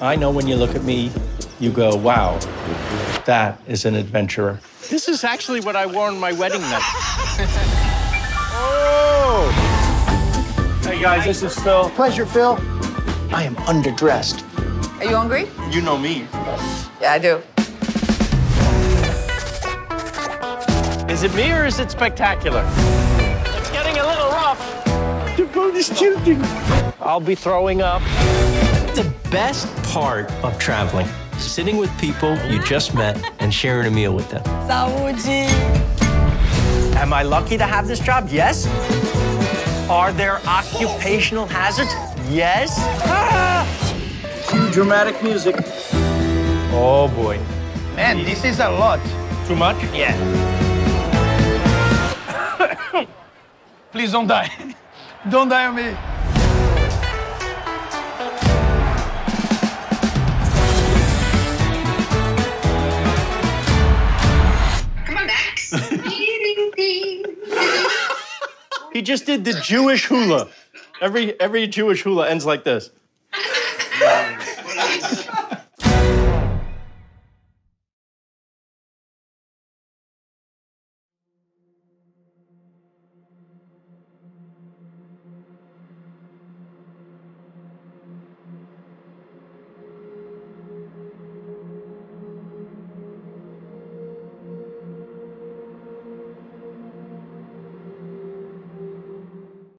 I know when you look at me, you go, wow, that is an adventurer. This is actually what I wore on my wedding night. Oh! Hey, guys, this is Phil. Pleasure, Phil. I am underdressed. Are you hungry? You know me. Yeah, I do. Is it me or is it spectacular? It's getting a little rough. The boat is tilting. I'll be throwing up. The best part of traveling, sitting with people you just met and sharing a meal with them. Saúde. Am I lucky to have this job? Yes. Are there occupational hazards? Yes. Ah! Cue dramatic music. Oh, boy. Man, this is a lot. Too much? Yeah. Please don't die. Don't die on me. He just did the Jewish hula. Every Jewish hula ends like this.